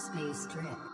Space Trip.